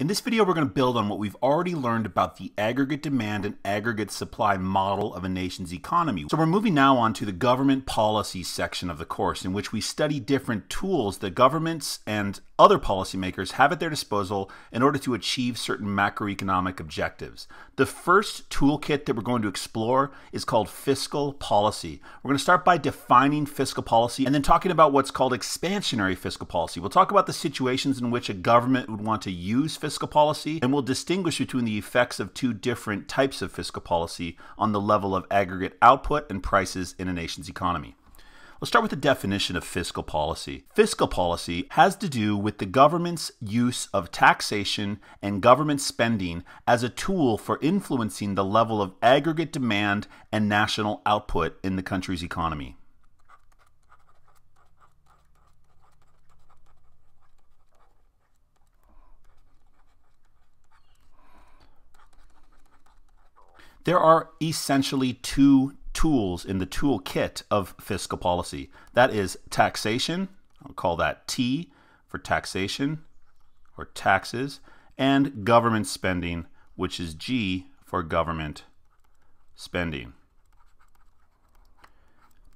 In this video, we're going to build on what we've already learned about the aggregate demand and aggregate supply model of a nation's economy. So we're moving now on to the government policy section of the course, in which we study different tools that governments and other policymakers have at their disposal in order to achieve certain macroeconomic objectives. The first toolkit that we're going to explore is called fiscal policy. We're going to start by defining fiscal policy and then talking about what's called expansionary fiscal policy. We'll talk about the situations in which a government would want to use fiscal policy, and we'll distinguish between the effects of two different types of fiscal policy on the level of aggregate output and prices in a nation's economy. Let's start with the definition of fiscal policy. Fiscal policy has to do with the government's use of taxation and government spending as a tool for influencing the level of aggregate demand and national output in the country's economy. There are essentially two tools in the toolkit of fiscal policy. That is taxation, I'll call that T for taxation or taxes, and government spending, which is G for government spending.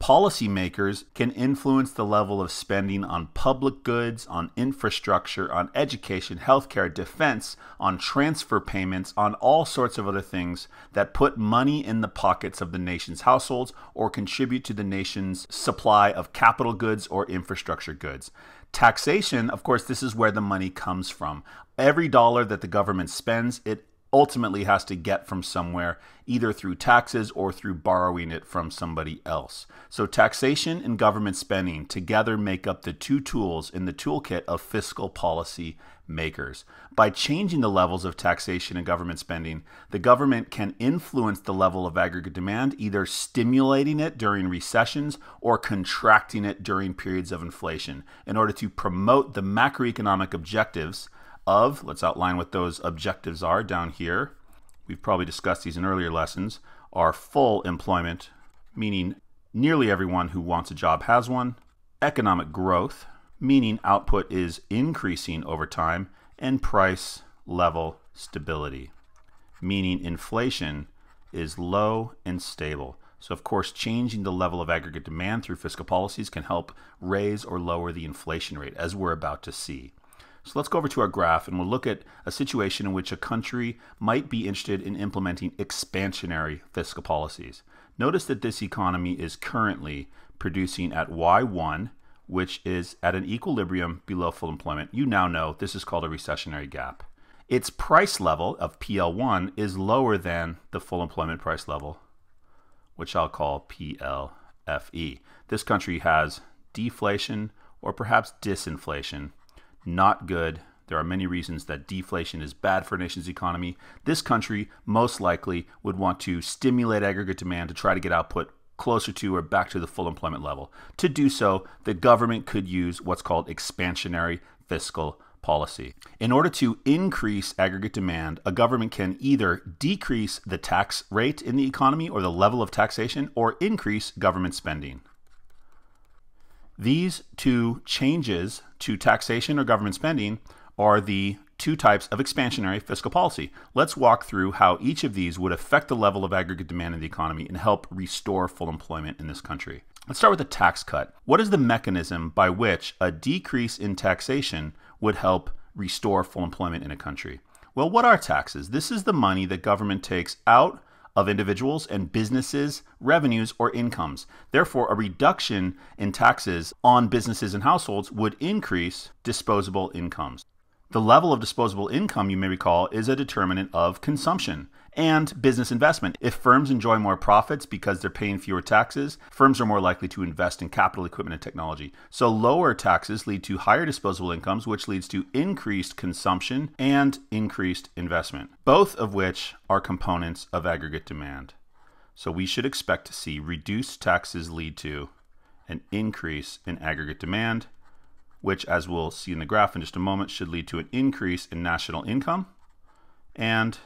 Policymakers can influence the level of spending on public goods, on infrastructure, on education, healthcare, defense, on transfer payments, on all sorts of other things that put money in the pockets of the nation's households or contribute to the nation's supply of capital goods or infrastructure goods. Taxation, of course, this is where the money comes from. Every dollar that the government spends, it ultimately has to get from somewhere, either through taxes or through borrowing it from somebody else. So taxation and government spending together make up the two tools in the toolkit of fiscal policy makers. By changing the levels of taxation and government spending, the government can influence the level of aggregate demand, either stimulating it during recessions or contracting it during periods of inflation in order to promote the macroeconomic objectives of, let's outline what those objectives are down here. We've probably discussed these in earlier lessons, are full employment, meaning nearly everyone who wants a job has one, economic growth, meaning output is increasing over time, and price level stability, meaning inflation is low and stable. So of course, changing the level of aggregate demand through fiscal policies can help raise or lower the inflation rate, as we're about to see. So let's go over to our graph and we'll look at a situation in which a country might be interested in implementing expansionary fiscal policies. Notice that this economy is currently producing at Y1, which is at an equilibrium below full employment. You now know this is called a recessionary gap. Its price level of PL1 is lower than the full employment price level, which I'll call PLFE. This country has deflation or perhaps disinflation. Not good. There are many reasons that deflation is bad for a nation's economy. This country most likely would want to stimulate aggregate demand to try to get output closer to or back to the full employment level. To do so, the government could use what's called expansionary fiscal policy. In order to increase aggregate demand, a government can either decrease the tax rate in the economy or the level of taxation, or increase government spending. These two changes to taxation or government spending are the two types of expansionary fiscal policy. Let's walk through how each of these would affect the level of aggregate demand in the economy and help restore full employment in this country. Let's start with a tax cut. What is the mechanism by which a decrease in taxation would help restore full employment in a country? Well, what are taxes? This is the money that government takes out of individuals and businesses' revenues or incomes. Therefore, a reduction in taxes on businesses and households would increase disposable incomes. The level of disposable income, you may recall, is a determinant of consumption and business investment. If firms enjoy more profits because they're paying fewer taxes, firms are more likely to invest in capital equipment and technology. So lower taxes lead to higher disposable incomes, which leads to increased consumption and increased investment, both of which are components of aggregate demand. So we should expect to see reduced taxes lead to an increase in aggregate demand, which, as we'll see in the graph in just a moment, should lead to an increase in national income and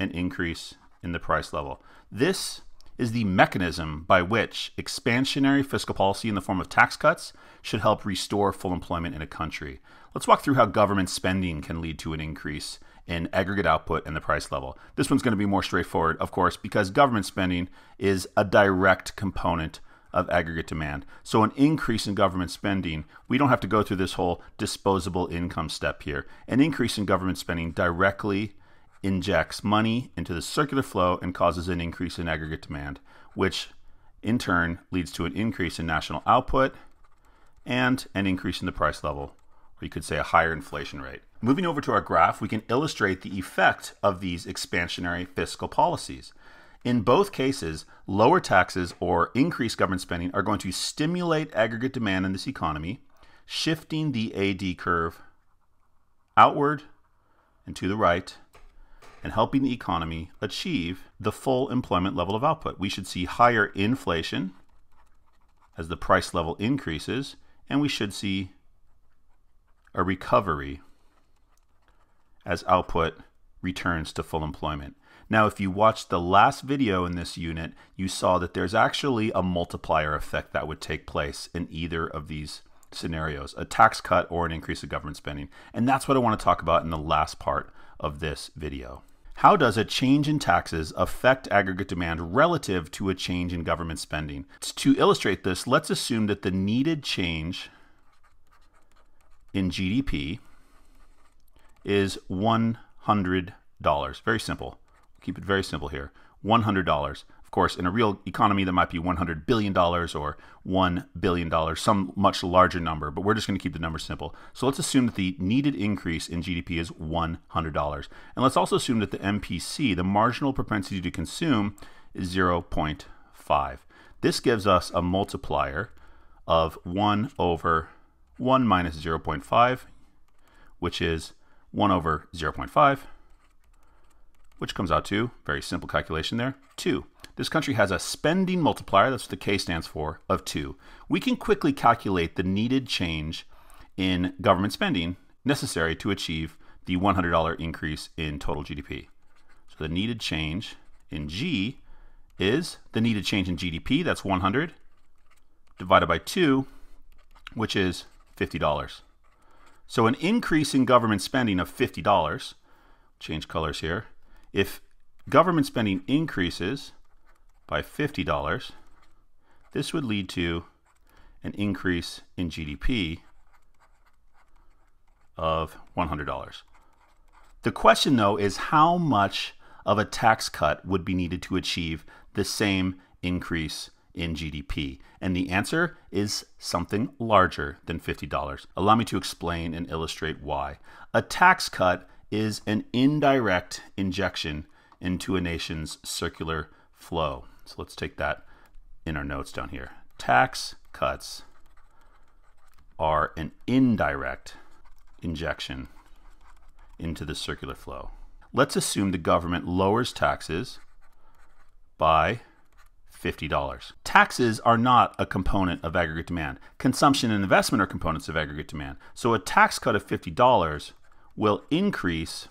an increase in the price level. This is the mechanism by which expansionary fiscal policy in the form of tax cuts should help restore full employment in a country. Let's walk through how government spending can lead to an increase in aggregate output and the price level. This one's going to be more straightforward, of course, because government spending is a direct component of aggregate demand. So an increase in government spending, we don't have to go through this whole disposable income step here. An increase in government spending directly injects money into the circular flow and causes an increase in aggregate demand, which in turn leads to an increase in national output and an increase in the price level, or you could say a higher inflation rate. Moving over to our graph, we can illustrate the effect of these expansionary fiscal policies. In both cases, lower taxes or increased government spending are going to stimulate aggregate demand in this economy, shifting the AD curve outward and to the right, and helping the economy achieve the full employment level of output. We should see higher inflation as the price level increases, and we should see a recovery as output returns to full employment. Now, if you watched the last video in this unit, you saw that there's actually a multiplier effect that would take place in either of these scenarios, a tax cut or an increase in government spending. And that's what I want to talk about in the last part of this video. How does a change in taxes affect aggregate demand relative to a change in government spending? To illustrate this, let's assume that the needed change in GDP is $100. Very simple. Keep it very simple here. $100. Of course, in a real economy, that might be $100 billion or $1 billion, some much larger number, but we're just going to keep the number simple. So let's assume that the needed increase in GDP is $100. And let's also assume that the MPC, the marginal propensity to consume, is 0.5. This gives us a multiplier of 1 over 1 minus 0.5, which is 1 over 0.5. Which comes out to, very simple calculation there, 2. This country has a spending multiplier, that's what the K stands for, of 2. We can quickly calculate the needed change in government spending necessary to achieve the $100 increase in total GDP. So the needed change in G is the needed change in GDP, that's 100, divided by 2, which is $50. So an increase in government spending of $50, change colors here. If government spending increases by $50, this would lead to an increase in GDP of $100. The question, though, is how much of a tax cut would be needed to achieve the same increase in GDP? And the answer is something larger than $50. Allow me to explain and illustrate why. A tax cut is an indirect injection into a nation's circular flow. So let's take that in our notes down here. Tax cuts are an indirect injection into the circular flow. Let's assume the government lowers taxes by $50. Taxes are not a component of aggregate demand. Consumption and investment are components of aggregate demand. So a tax cut of $50 will increase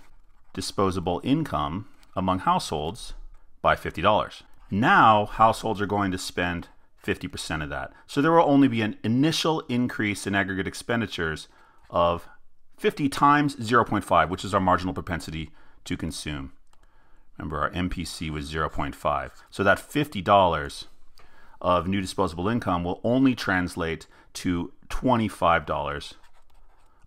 disposable income among households by $50. Now households are going to spend 50% of that. So there will only be an initial increase in aggregate expenditures of 50 times 0.5, which is our marginal propensity to consume. Remember, our MPC was 0.5. So that $50 of new disposable income will only translate to $25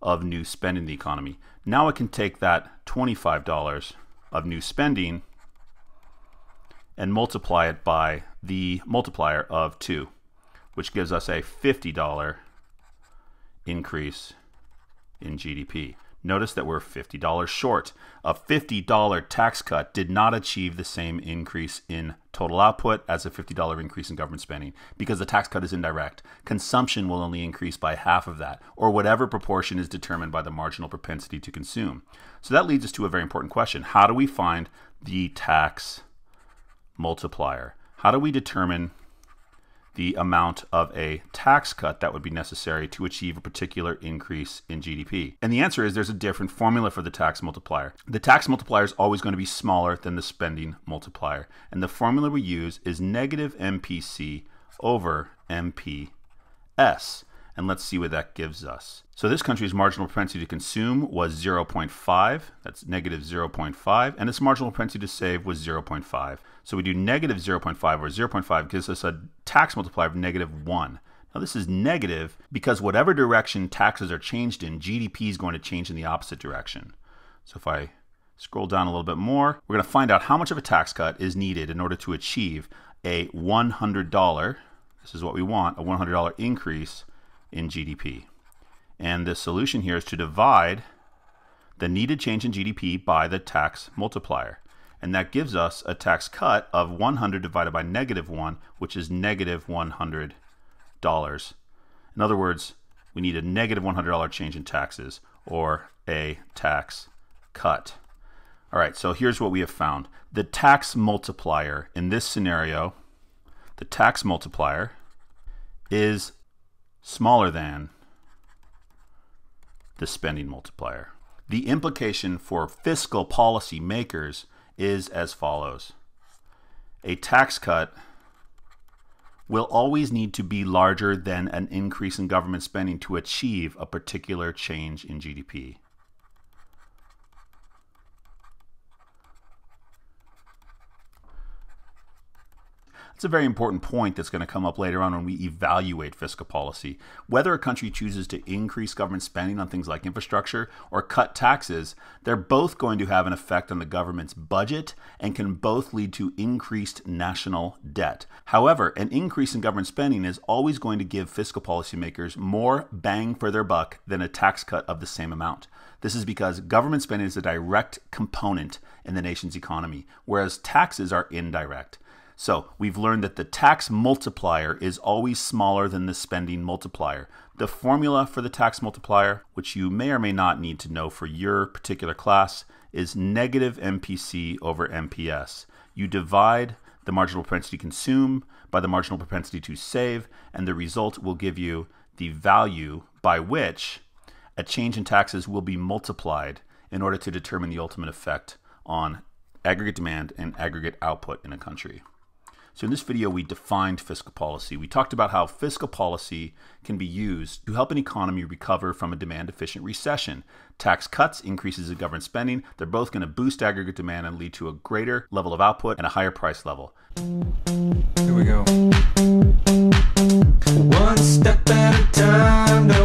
of new spending in the economy. Now I can take that $25 of new spending and multiply it by the multiplier of 2, which gives us a $50 increase in GDP. Notice that we're $50 short. A $50 tax cut did not achieve the same increase in total output as a $50 increase in government spending because the tax cut is indirect. Consumption will only increase by half of that, or whatever proportion is determined by the marginal propensity to consume. So that leads us to a very important question. How do we find the tax multiplier? How do we determine the amount of a tax cut that would be necessary to achieve a particular increase in GDP? And the answer is there's a different formula for the tax multiplier. The tax multiplier is always going to be smaller than the spending multiplier. And the formula we use is negative MPC over MPS. And let's see what that gives us. So this country's marginal propensity to consume was 0.5. That's negative 0.5. And its marginal propensity to save was 0.5. So we do negative 0.5 over 0.5 gives us a tax multiplier of negative 1. Now this is negative because whatever direction taxes are changed in, GDP is going to change in the opposite direction. So if I scroll down a little bit more, we're going to find out how much of a tax cut is needed in order to achieve a $100, this is what we want, a $100 increase in GDP. And the solution here is to divide the needed change in GDP by the tax multiplier. And that gives us a tax cut of 100 divided by negative 1, which is negative $100. In other words, we need a negative $100 change in taxes, or a tax cut. All right, so here's what we have found. The tax multiplier in this scenario, the tax multiplier is smaller than the spending multiplier. The implication for fiscal policy makers is as follows. A tax cut will always need to be larger than an increase in government spending to achieve a particular change in GDP. It's a very important point that's going to come up later on when we evaluate fiscal policy. Whether a country chooses to increase government spending on things like infrastructure or cut taxes, they're both going to have an effect on the government's budget and can both lead to increased national debt. However, an increase in government spending is always going to give fiscal policymakers more bang for their buck than a tax cut of the same amount. This is because government spending is a direct component in the nation's economy, whereas taxes are indirect. So we've learned that the tax multiplier is always smaller than the spending multiplier. The formula for the tax multiplier, which you may or may not need to know for your particular class, is negative MPC over MPS. You divide the marginal propensity to consume by the marginal propensity to save, and the result will give you the value by which a change in taxes will be multiplied in order to determine the ultimate effect on aggregate demand and aggregate output in a country. So in this video, we defined fiscal policy. We talked about how fiscal policy can be used to help an economy recover from a demand-deficient recession. Tax cuts, increases in government spending, they're both going to boost aggregate demand and lead to a greater level of output and a higher price level. Here we go. One step at a time.